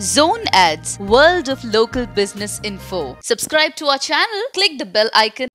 Zone Ads, World of Local Business Info. Subscribe to our channel, click the bell icon.